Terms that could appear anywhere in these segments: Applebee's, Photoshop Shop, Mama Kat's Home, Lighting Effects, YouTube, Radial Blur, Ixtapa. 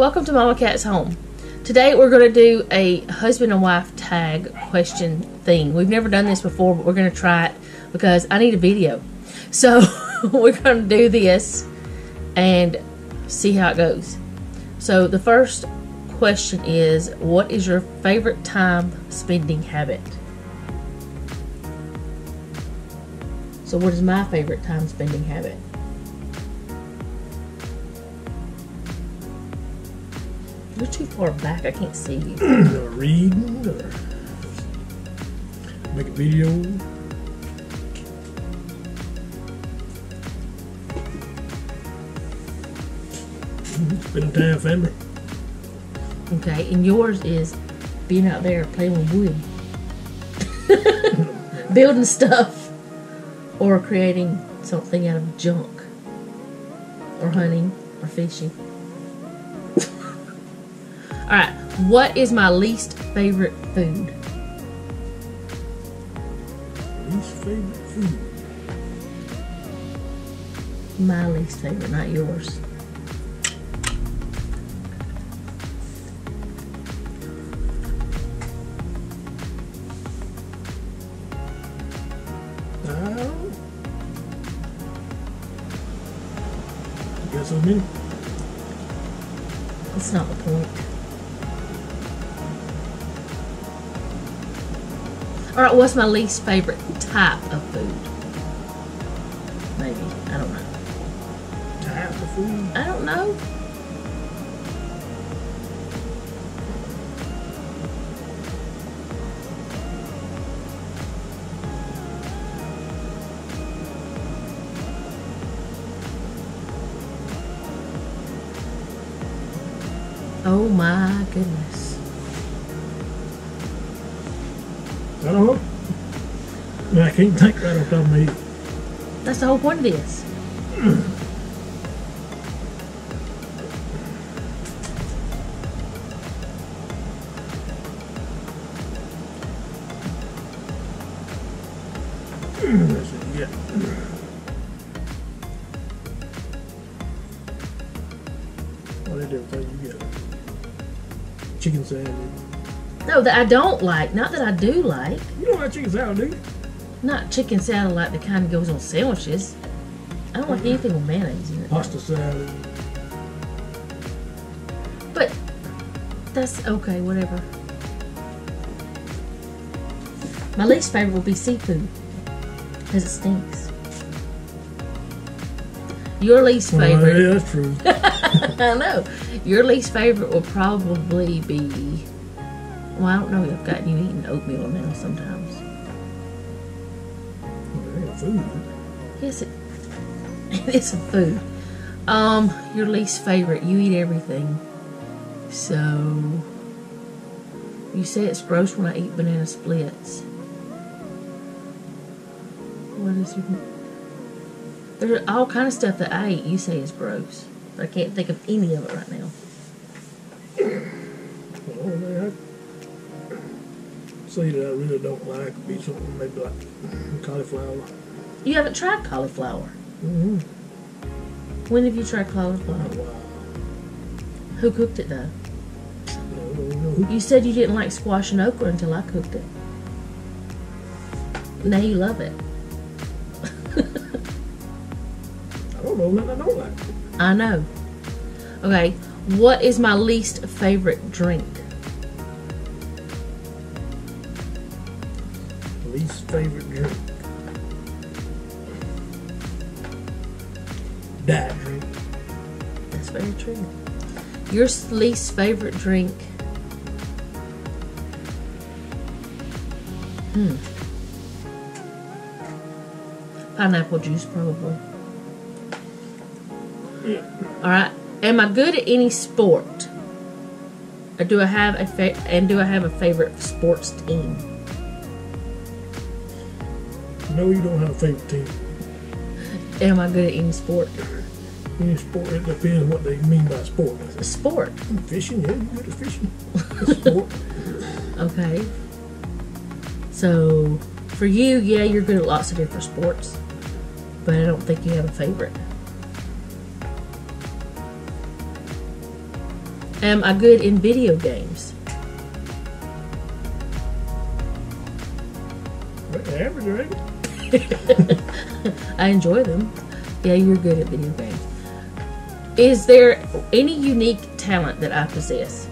Welcome to Mama Kat's Home. Today we're going to do a husband and wife tag question thing. We've never done this before, but we're going to try it because I need a video. So we're going to do this and see how it goes. So the first question is, what is your favorite time spending habit? So what is my favorite time spending habit? You're too far back, I can't see you. Reading or make a video. Spending time with family. Okay, and yours is being out there playing with wood. Building stuff. Or creating something out of junk. Or hunting. Or fishing. Alright, what is my least favorite food? Least favorite food? My least favorite, not yours. You got so many? That's not the point. Alright, what's my least favorite type of food? Maybe. I don't know. Type of food? I don't know. Oh my goodness. I don't know. I can't think right off the top of my head. That's the whole point of this. That's what you get. What is everything you get? Chicken sandwich. No, that I don't like. Not that I do like. You don't like chicken salad, do you? Not chicken salad like that kind of goes on sandwiches. I don't like anything with mayonnaise in it. Pasta salad. But that's okay, whatever. My least favorite will be seafood because it stinks. Your least favorite. Yeah, that's true. I know. Your least favorite will probably be. Well, I don't know if I've gotten you eating oatmeal now sometimes. Well, food. Yes, it is some food. Your least favorite. You eat everything. So, you say it's gross when I eat banana splits. What is your... There's all kind of stuff that I eat you say is gross. But I can't think of any of it right now. See that I really don't like would be something maybe like cauliflower. You haven't tried cauliflower? Mm-hmm. When have you tried cauliflower? Oh, wow. Who cooked it though? No. You said you didn't like squash and okra until I cooked it. Now you love it. I don't know nothing I don't like. I know. Okay, what is my least favorite drink? Least favorite drink. Diet drink. That's very true. Your least favorite drink. Pineapple juice, probably. Yeah. Alright. Am I good at any sport? Or do I have a favorite sports team? No, you don't have a favorite team. Am I good at any sport? Any sport, it depends what they mean by sport. Sport? Fishing, yeah, you're good at fishing. Sport. Okay. So, for you, yeah, you're good at lots of different sports. But I don't think you have a favorite. Am I good in video games? Average, right? I enjoy them. Yeah, you're good at video games. Is there any unique talent that I possess?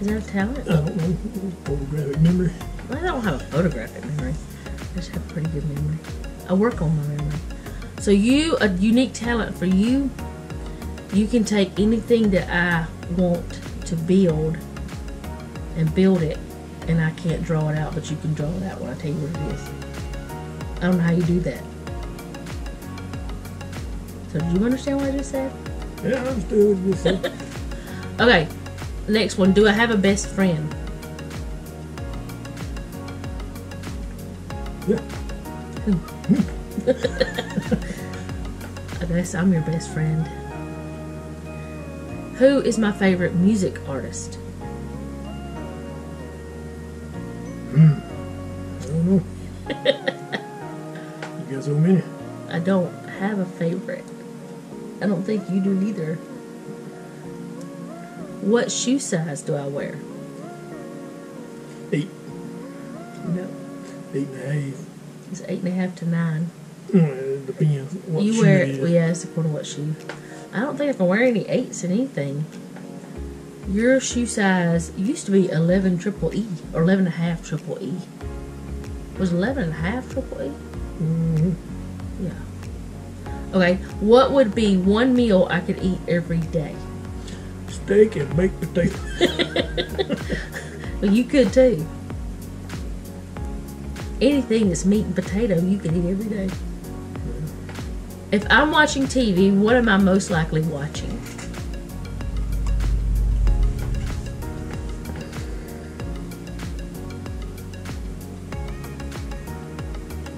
Is that a talent? I don't know. Photographic memory. I don't have a photographic memory. I just have a pretty good memory. I work on my memory. So you, a unique talent for you, you can take anything that I want to build and build it, and I can't draw it out, but you can draw it out when I tell you what it is. I don't know how you do that. So do you understand what I just said? Yeah, I understand what you said. Okay. Next one, do I have a best friend? Yeah. I guess I'm your best friend. Who is my favorite music artist? I don't know. You got so many. I don't have a favorite. I don't think you do either. What shoe size do I wear? 8. No. 8.5. It's 8.5 to 9. It depends. What you shoe wear? It is. Well, yeah, it's according to what shoe. I don't think I can wear any 8s in anything. Your shoe size used to be 11 triple E or 11.5 triple E. Was 11.5 triple E? Mm-hmm. Yeah. Okay. What would be one meal I could eat every day? Steak and baked potato. Well, you could too. Anything that's meat and potato, you could eat every day. If I'm watching TV, what am I most likely watching?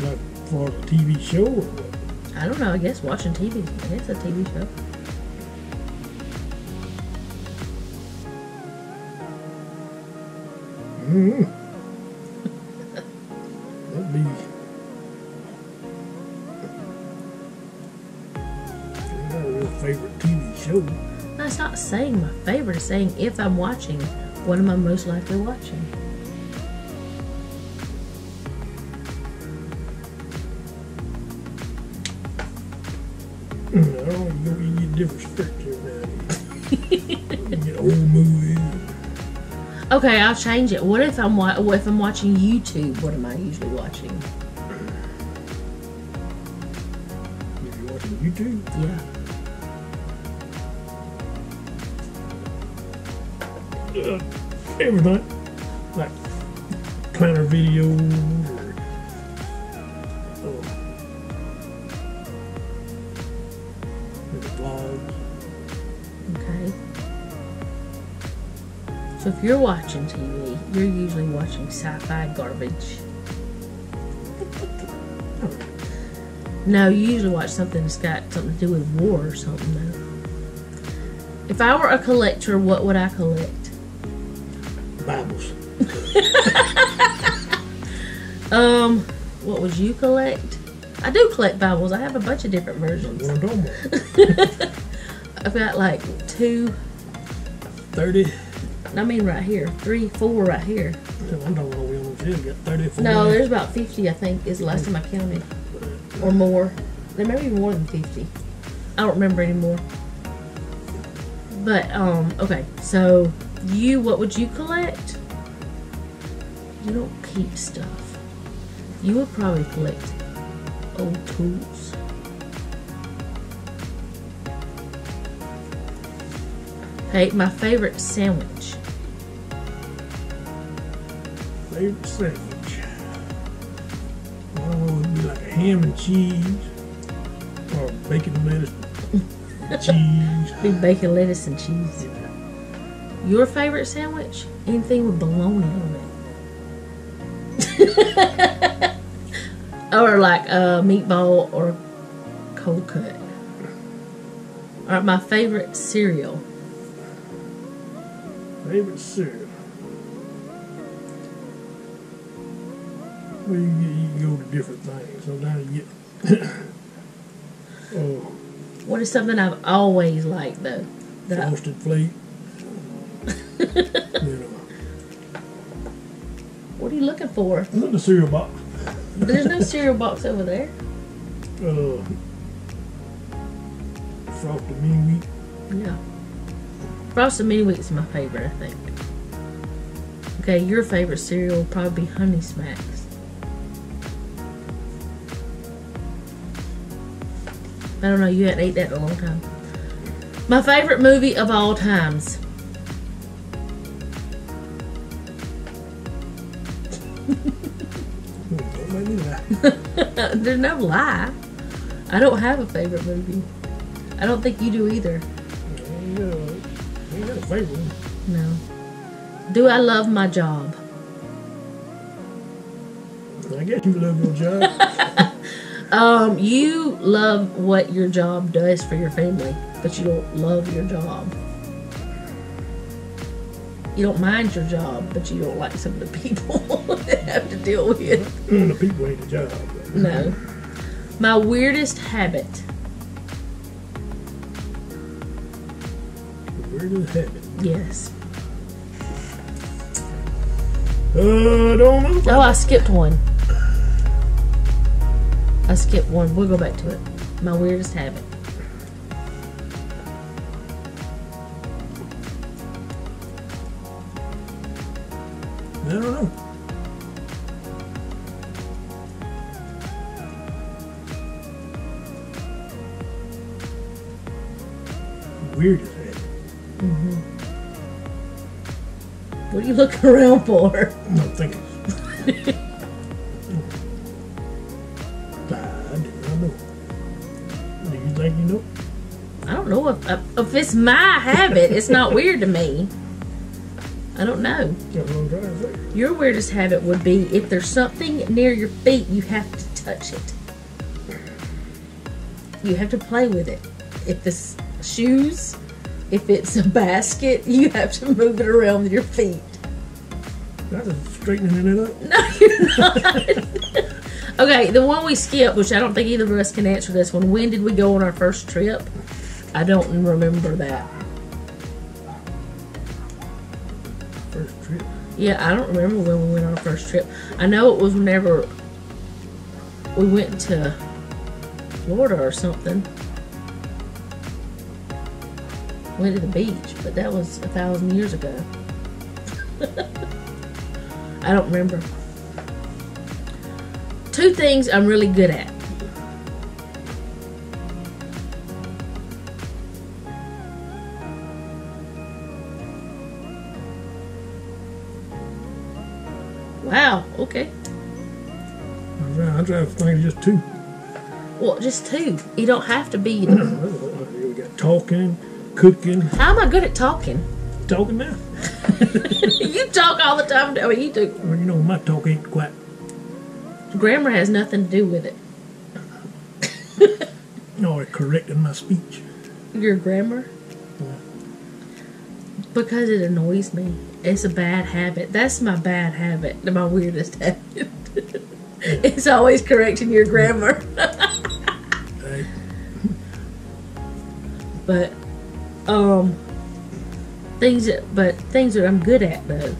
Like for a TV show? Or what? I don't know. I guess watching TV. I guess a TV show. That'd be. It's not a real favorite TV show. No, it's not saying my favorite. It's saying if I'm watching, what am I most likely watching? I don't know. You get different spectrum now. You get old movies. Okay, I'll change it. What if I'm watching YouTube? What am I usually watching? If you're watching YouTube? Yeah. Everything. Like planner videos or vlogs. Okay. So if you're watching TV, you're usually watching sci-fi garbage. No, you usually watch something that's got something to do with war or something though. If I were a collector, what would I collect? Bibles. What would you collect? I do collect Bibles. I have a bunch of different versions. I've got like 2, 30. I mean right here. 3, 4 right here. I don't know, we only got 34. No, there's about 50, I think, is the last time I counted. Or more. There may be more than 50. I don't remember anymore. But okay, so you, what would you collect? You don't keep stuff. You would probably collect old tools. Okay, my favorite sandwich. Favorite sandwich. Oh, it would be like a ham and cheese, or bacon and lettuce and cheese. Big bacon, lettuce, and cheese. Your favorite sandwich? Anything with bologna on it. Or like a meatball or cold cut. Or my favorite cereal. Favorite cereal? Well, you go to different things. Sometimes you get... Oh. What is something I've always liked, though? Frosted Flakes. You know. What are you looking for? I'm looking at the cereal box. There's no cereal box over there. Frosted Mini Wheat. Yeah. Frosted Mini Wheat is my favorite, I think. Okay, your favorite cereal will probably be Honey Smacks. I don't know, you hadn't ate that in a long time. My favorite movie of all times. There's no lie. I don't have a favorite movie. I don't think you do either. Ain't got a favorite. No. Do I love my job? I guess you love your job. You love what your job does for your family, but you don't love your job. You don't mind your job, but you don't like some of the people that have to deal with. The people ain't the job. No. My weirdest habit. The weirdest habit? Yes. I don't know. Oh, I skipped one. I skipped one. We'll go back to it. My weirdest habit. I don't know. Weird as that. What are you looking around for? I'm not thinking. I do not know. Do you think you know? I don't know. If it's my habit, it's not weird to me. I don't know. Your weirdest habit would be if there's something near your feet, you have to touch it. You have to play with it. If it's shoes, if it's a basket, you have to move it around with your feet. That's straightening it up. No, you're not. Okay, the one we skipped, which I don't think either of us can answer this one. When did we go on our first trip? I don't remember that. First trip. Yeah, I don't remember when we went on our first trip. I know it was whenever we went to Florida or something. Went to the beach, but that was 1,000 years ago. I don't remember. Two things I'm really good at. Wow, okay. I drive things just two. Well, just two. You don't have to be. We got talking, cooking. How am I good at talking? Talking now. You talk all the time. I mean, you do. Well, you know, my talk ain't quite. Grammar has nothing to do with it. No, it's correcting my speech. Your grammar? Yeah. Because it annoys me. It's a bad habit. That's my bad habit. My weirdest habit. It's always correcting your grammar. But things that I'm good at though.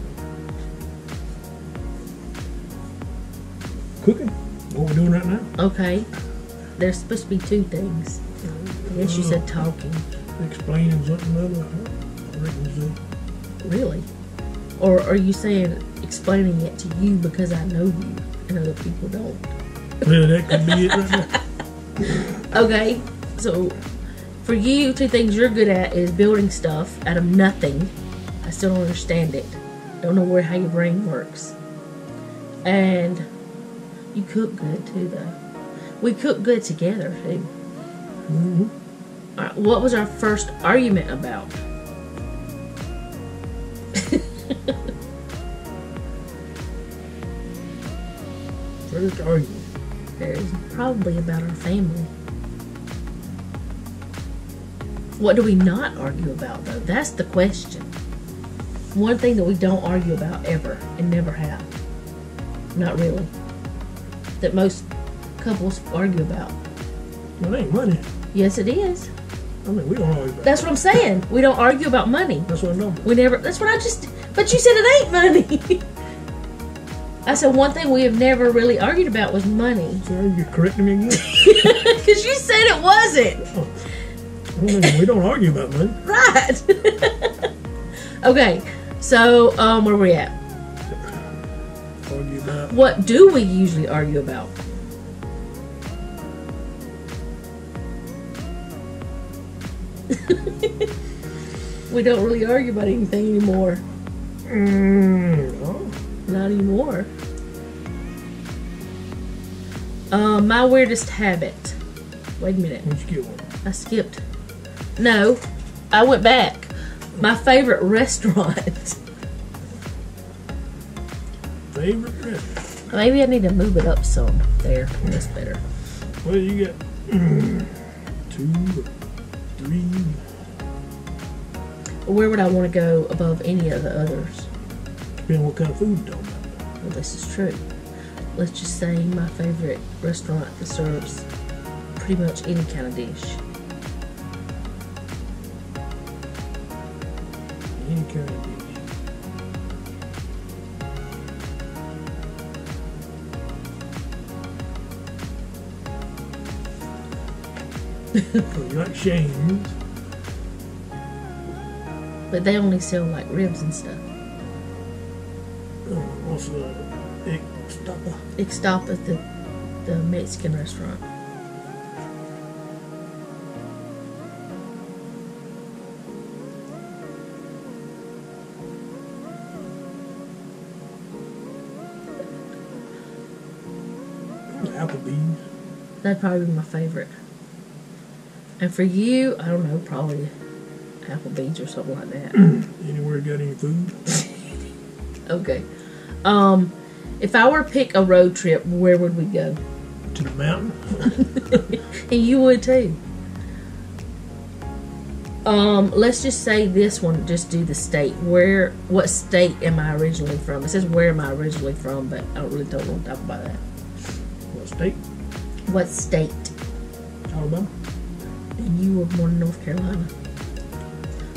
Cooking. What we're doing right now. Okay. There's supposed to be two things. I guess you said talking. Explaining something other. I reckon so. Really? Or are you saying explaining it to you because I know you and other people don't? Well, that could be it right now. Okay, so for you, two things you're good at is building stuff out of nothing. I still don't understand it. Don't know how your brain works. And you cook good too, though. We cook good together. Hey? Mm-hmm. What was our first argument about? First argument. It's probably about our family. What do we not argue about, though? That's the question. One thing that we don't argue about ever, and never have. Not really. That most couples argue about. Well, it ain't money. Yes, it is. I mean, we don't argue about That's what I'm saying. We don't argue about money. That's what I know. We never... That's what I just... But you said it ain't money. I said one thing we have never really argued about was money. So you're correcting me again? Because you said it wasn't. Oh. We don't argue about money. Right. Okay. So, where are we at? Argue about. What do we usually argue about? We don't really argue about anything anymore. No. Not anymore. My weirdest habit. Wait a minute. Did you get one? I skipped. No, I went back. My favorite restaurant. Favorite restaurant? Maybe I need to move it up some. There, that's better. Well, you got 2 or 3. Where would I want to go above any of the others? Depending on what kind of food you're talking about. Well, this is true. Let's just say my favorite restaurant that serves pretty much any kind of dish. Any kind of dish. So you like Shane's. But they only sell like ribs and stuff. Oh, what's the Ixtapa? Ixtapa, the Mexican restaurant. Applebee's. That'd probably be my favorite. And for you, I don't know, probably Applebee's or something like that. Anywhere got any food? Okay. If I were to pick a road trip, where would we go? To the mountain. And you would too. Let's just say this one, just do the state. Where, what state am I originally from? It says where am I originally from, but I don't want to talk about that. What state? What state? Alabama. And you were born in North Carolina.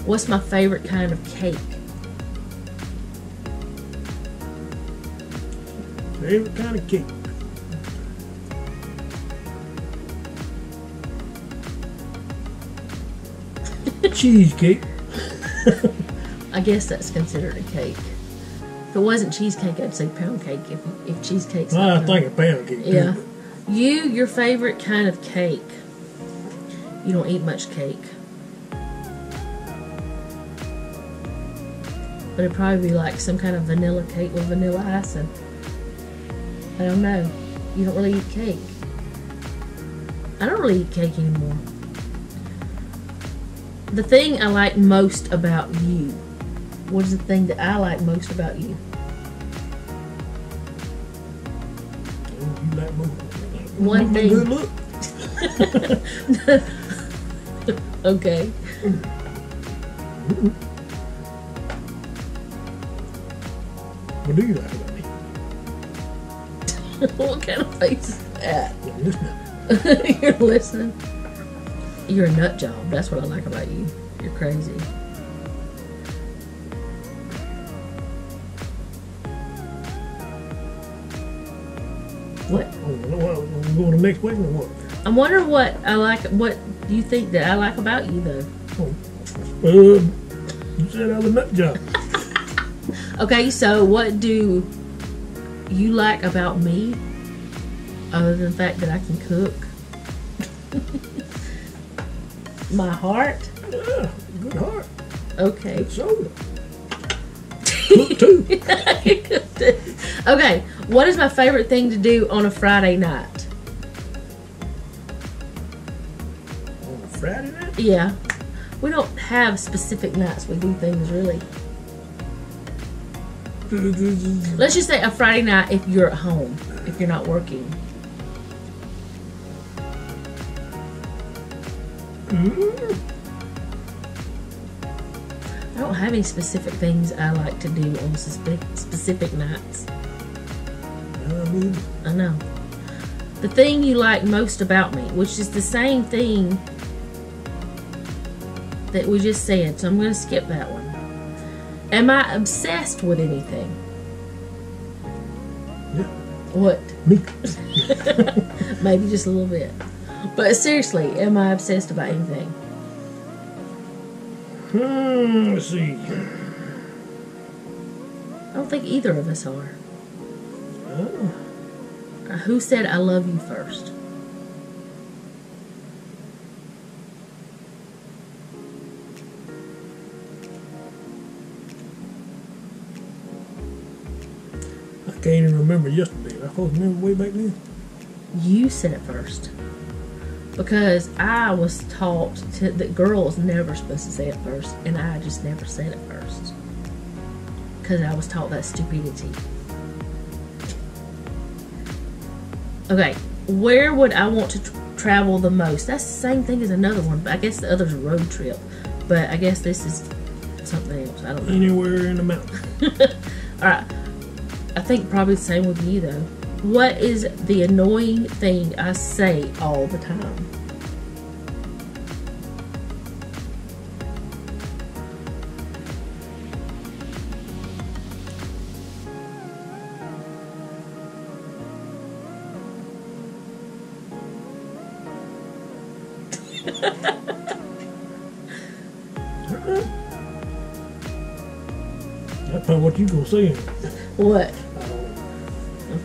What's my favorite kind of cake? Favorite kind of cake. Cheesecake. I guess that's considered a cake. If it wasn't cheesecake, I'd say pound cake. If cheesecake's well, I think a pound cake. Yeah. Too, your favorite kind of cake. You don't eat much cake. But it'd probably be like some kind of vanilla cake with vanilla icing. I don't know. You don't really eat cake. I don't really eat cake anymore. The thing I like most about you. What is the thing that I like most about you? Oh, you like one thing. Good look. Okay. What do you like about me? What kind of face is that? I'm listening. You're listening? You're a nut job. That's what I like about you. You're crazy. What? I'm going to the next question or what? I'm wondering what I like. What do you think that I like about you, though? Oh, you said I was a nut job. Okay, so what do you like about me, other than the fact that I can cook? My heart. Yeah, good heart. Okay. Good soda. Cook too. Okay, what is my favorite thing to do on a Friday night? Friday night? Yeah. We don't have specific nights we do things, really. Let's just say a Friday night if you're at home, if you're not working. I don't have any specific things I like to do on specific nights. I know. The thing you like most about me, which is the same thing that we just said, so I'm going to skip that one. Am I obsessed with anything? Yeah. What? Me. Maybe just a little bit. But seriously, am I obsessed about anything? Let's see. I don't think either of us are. Oh. Who said I love you first? I can't even remember yesterday. I supposed to remember way back then. You said it first. Because I was taught that girls never supposed to say it first, and I just never said it first. Because I was taught that stupidity. Okay, where would I want to travel the most? That's the same thing as another one, but I guess the other's a road trip. But I guess this is something else. I don't know. Anywhere in the mountains. All right. I think probably the same with you, though. What is the annoying thing I say all the time? That's not what you gonna say. What?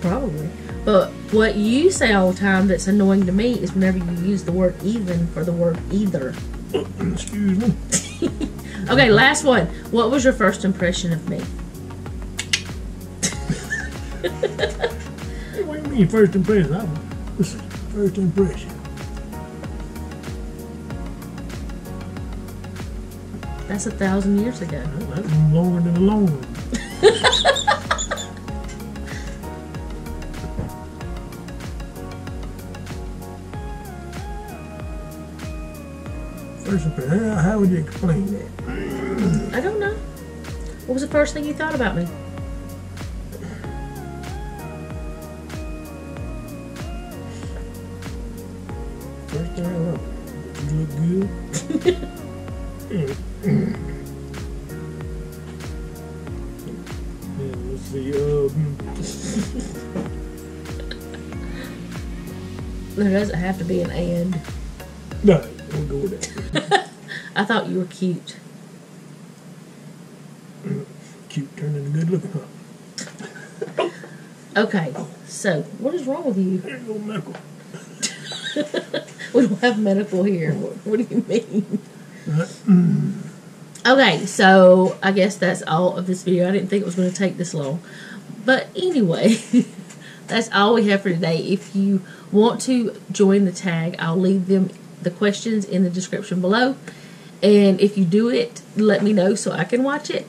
Probably. But what you say all the time that's annoying to me is whenever you use the word even for the word either. Excuse me. Okay, last one. What was your first impression of me? Hey, what do you mean first impression? Listen, first impression. That's 1,000 years ago. Well, that's longer than a long one. How would you explain that? I don't know. What was the first thing you thought about me? First thing I thought, you look good. Let's see. There doesn't have to be an and. No, we'll go with that. I thought you were cute. Cute turned into good looking, huh? Okay, so what is wrong with you? There's no medical. We don't have medical here. What do you mean? Okay, so I guess that's all of this video. I didn't think it was going to take this long. But anyway, that's all we have for today. If you want to join the tag, I'll leave the questions in the description below. And if you do it, let me know so I can watch it.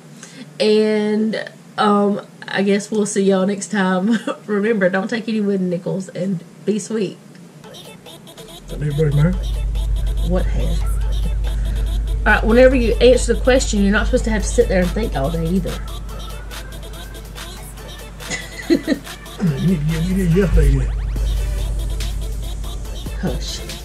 And I guess we'll see y'all next time. Remember, don't take any wooden nickels and be sweet. What has? Alright, whenever you answer the question, you're not supposed to have to sit there and think all day either. Hush.